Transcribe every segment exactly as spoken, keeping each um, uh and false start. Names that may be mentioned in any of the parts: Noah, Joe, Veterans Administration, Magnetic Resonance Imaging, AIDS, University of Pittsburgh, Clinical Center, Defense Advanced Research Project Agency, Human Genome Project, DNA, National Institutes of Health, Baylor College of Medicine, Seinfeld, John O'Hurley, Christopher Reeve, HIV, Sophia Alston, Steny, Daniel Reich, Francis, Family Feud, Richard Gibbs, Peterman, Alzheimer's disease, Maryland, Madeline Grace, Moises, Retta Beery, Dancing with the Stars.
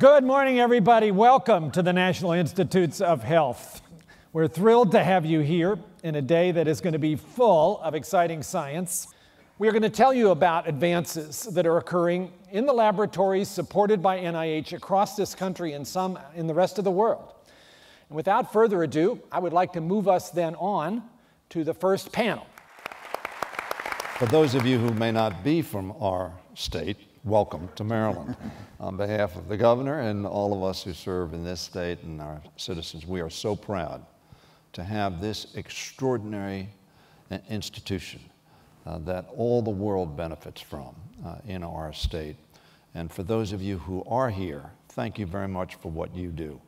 Good morning, everybody. Welcome to the National Institutes of Health. We're thrilled to have you here in a day that is going to be full of exciting science. We are going to tell you about advances that are occurring in the laboratories supported by N I H across this country and some in the rest of the world. And without further ado, I would like to move us then on to the first panel. For those of you who may not be from our state, welcome to Maryland. On behalf of the governor and all of us who serve in this state and our citizens, we are so proud to have this extraordinary institution uh, that all the world benefits from uh, in our state. And for those of you who are here, thank you very much for what you do.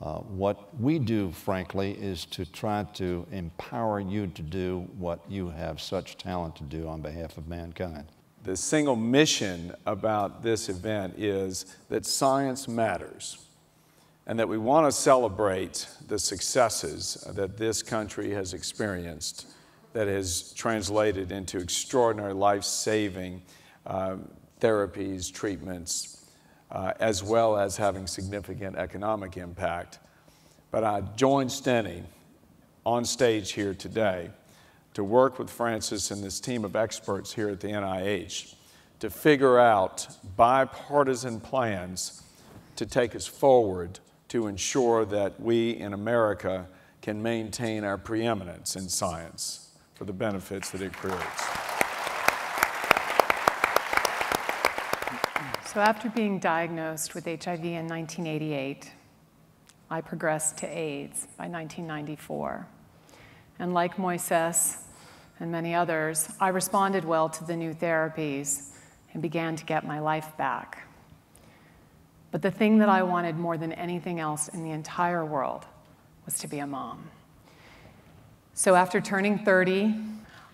Uh, what we do, frankly, is to try to empower you to do what you have such talent to do on behalf of mankind. The single mission about this event is that science matters and that we want to celebrate the successes that this country has experienced that has translated into extraordinary life-saving uh, therapies, treatments, uh, as well as having significant economic impact. But I joined Steny on stage here today to work with Francis and this team of experts here at the N I H to figure out bipartisan plans to take us forward to ensure that we in America can maintain our preeminence in science for the benefits that it creates. So after being diagnosed with H I V in nineteen eighty-eight, I progressed to AIDS by nineteen ninety-four. And like Moises and many others, I responded well to the new therapies and began to get my life back. But the thing that I wanted more than anything else in the entire world was to be a mom. So after turning thirty,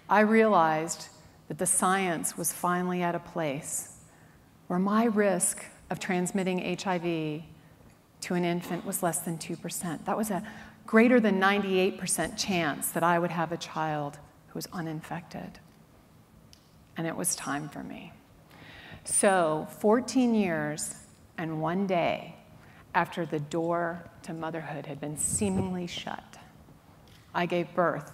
I realized that the science was finally at a place where my risk of transmitting H I V to an infant was less than two percent. That was a greater than ninety-eight percent chance that I would have a child who was uninfected. And it was time for me. So fourteen years and one day after the door to motherhood had been seemingly shut, I gave birth.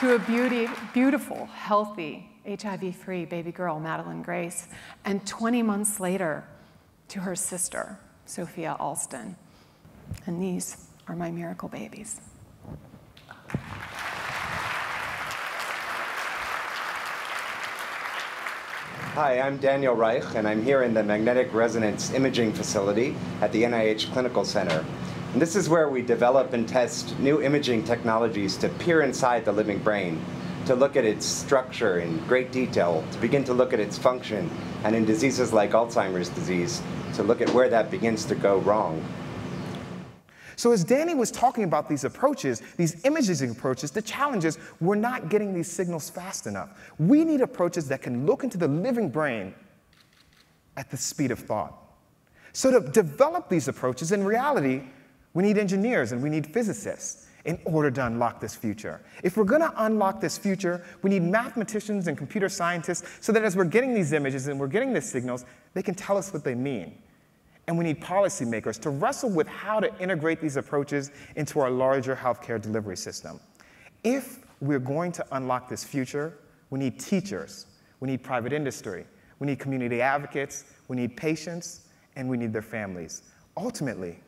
To a beauty, beautiful, healthy, H I V-free baby girl, Madeline Grace, and twenty months later, to her sister, Sophia Alston. And these are my miracle babies. Hi, I'm Daniel Reich, and I'm here in the Magnetic Resonance Imaging Facility at the N I H Clinical Center. And this is where we develop and test new imaging technologies to peer inside the living brain, to look at its structure in great detail, to begin to look at its function, and in diseases like Alzheimer's disease, to look at where that begins to go wrong. So as Danny was talking about these approaches, these imaging approaches, the challenge is we're not getting these signals fast enough. We need approaches that can look into the living brain at the speed of thought. So to develop these approaches in reality, we need engineers and we need physicists in order to unlock this future. If we're going to unlock this future, we need mathematicians and computer scientists so that as we're getting these images and we're getting these signals, they can tell us what they mean. And we need policymakers to wrestle with how to integrate these approaches into our larger healthcare delivery system. If we're going to unlock this future, we need teachers, we need private industry, we need community advocates, we need patients, and we need their families. Ultimately,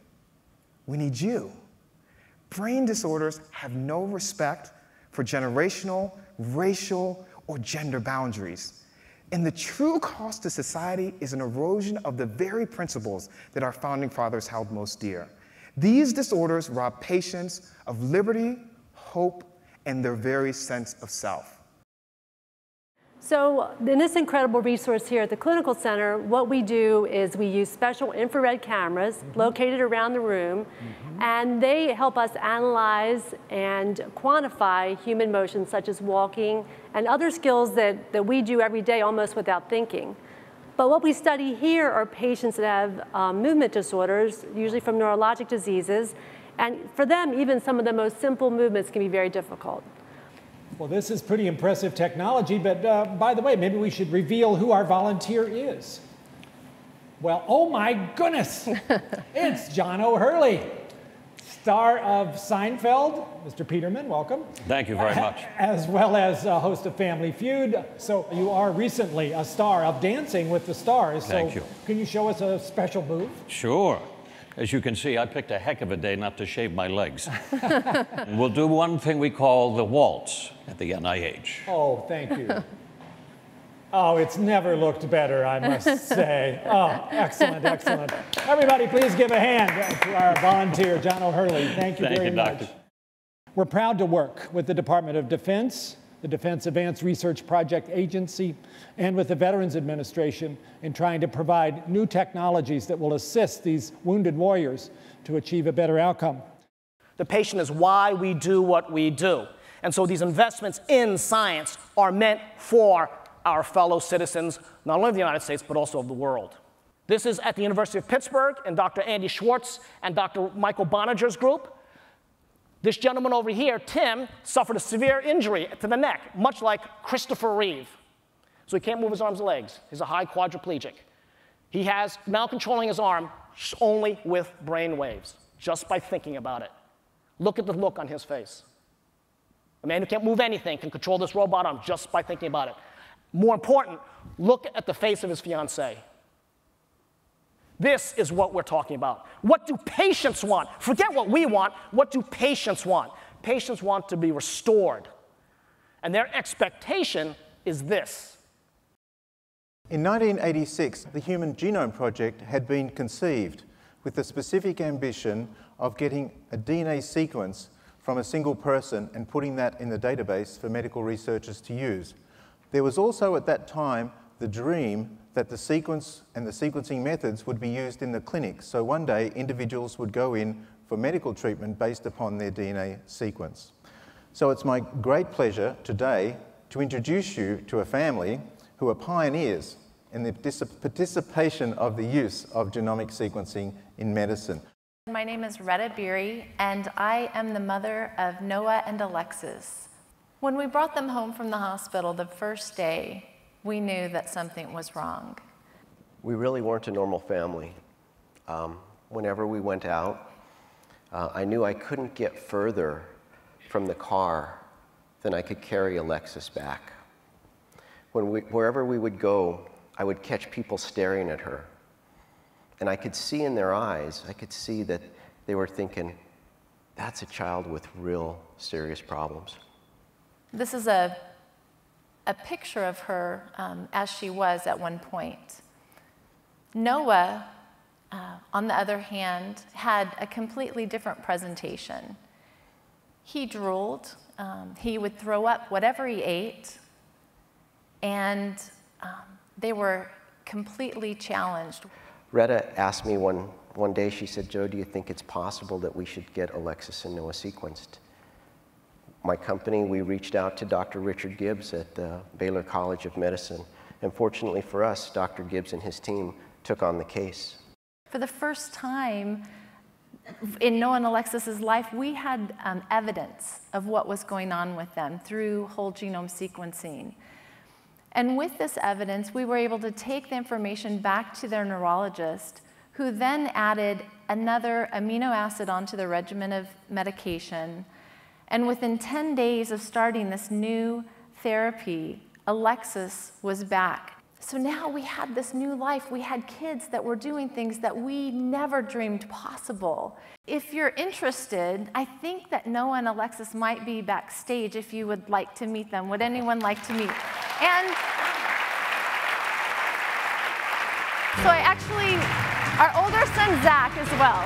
we need you. Brain disorders have no respect for generational, racial, or gender boundaries. And the true cost to society is an erosion of the very principles that our founding fathers held most dear. These disorders rob patients of liberty, hope, and their very sense of self. So in this incredible resource here at the Clinical Center, what we do is we use special infrared cameras mm-hmm. located around the room, mm-hmm. and they help us analyze and quantify human motions such as walking and other skills that, that we do every day almost without thinking. But what we study here are patients that have um, movement disorders, usually from neurologic diseases, And for them, even some of the most simple movements can be very difficult. Well, this is pretty impressive technology, but uh, by the way, maybe we should reveal who our volunteer is. Well, oh my goodness, it's John O'Hurley, star of Seinfeld. Mister Peterman, welcome. Thank you very much. As well as a host of Family Feud. So you are recently a star of Dancing with the Stars. Thank you. Can you show us a special move? Sure. As you can see, I picked a heck of a day not to shave my legs. We'll do one thing we call the waltz at the N I H. Oh, thank you. Oh, it's never looked better, I must say. Oh, excellent, excellent. Everybody, please give a hand to our volunteer, John O'Hurley. Thank you Thank very you, much. Doctor. We're proud to work with the Department of Defense, the Defense Advanced Research Project Agency, and with the Veterans Administration in trying to provide new technologies that will assist these wounded warriors to achieve a better outcome. The patient is why we do what we do. And so these investments in science are meant for our fellow citizens, not only of the United States, but also of the world. This is at the University of Pittsburgh and Doctor Andy Schwartz and Doctor Michael Boninger's group. This gentleman over here, Tim, suffered a severe injury to the neck, much like Christopher Reeve. So he can't move his arms and legs. He's a high quadriplegic. He has now controlling his arm only with brain waves, just by thinking about it. Look at the look on his face. A man who can't move anything can control this robot arm just by thinking about it. More important, look at the face of his fiancée. This is what we're talking about. What do patients want? Forget what we want. What do patients want? Patients want to be restored. And their expectation is this. In nineteen eighty-six, the Human Genome Project had been conceived with the specific ambition of getting a D N A sequence from a single person and putting that in the database for medical researchers to use. There was also at that time the dream that the sequence and the sequencing methods would be used in the clinic. So one day individuals would go in for medical treatment based upon their D N A sequence. So it's my great pleasure today to introduce you to a family who are pioneers in the participation of the use of genomic sequencing in medicine. My name is Retta Beery, and I am the mother of Noah and Alexis. When we brought them home from the hospital the first day, we knew that something was wrong. We really weren't a normal family. Um, whenever we went out, uh, I knew I couldn't get further from the car than I could carry Alexis back. When we, wherever we would go, I would catch people staring at her. And I could see in their eyes, I could see that they were thinking, that's a child with real serious problems. This is a, a picture of her um, as she was at one point. Noah, uh, on the other hand, had a completely different presentation. He drooled. Um, he would throw up whatever he ate. And um, they were completely challenged. Retta asked me one, one day, she said, Joe, do you think it's possible that we should get Alexis and Noah sequenced? My company, we reached out to Doctor Richard Gibbs at the Baylor College of Medicine. And fortunately for us, Doctor Gibbs and his team took on the case. For the first time in Noah and Alexis's life, we had um, evidence of what was going on with them through whole genome sequencing. And with this evidence, we were able to take the information back to their neurologist, who then added another amino acid onto the regimen of medication. And within ten days of starting this new therapy, Alexis was back. So now we had this new life. We had kids that were doing things that we never dreamed possible. If you're interested, I think that Noah and Alexis might be backstage if you would like to meet them. Would anyone like to meet? And so I actually, our older son, Zach, as well.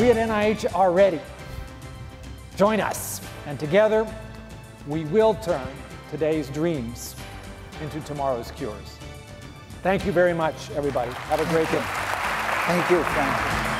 We at N I H are ready. Join us, and together we will turn today's dreams into tomorrow's cures. Thank you very much, everybody. Have a great day. Thank you, Francis.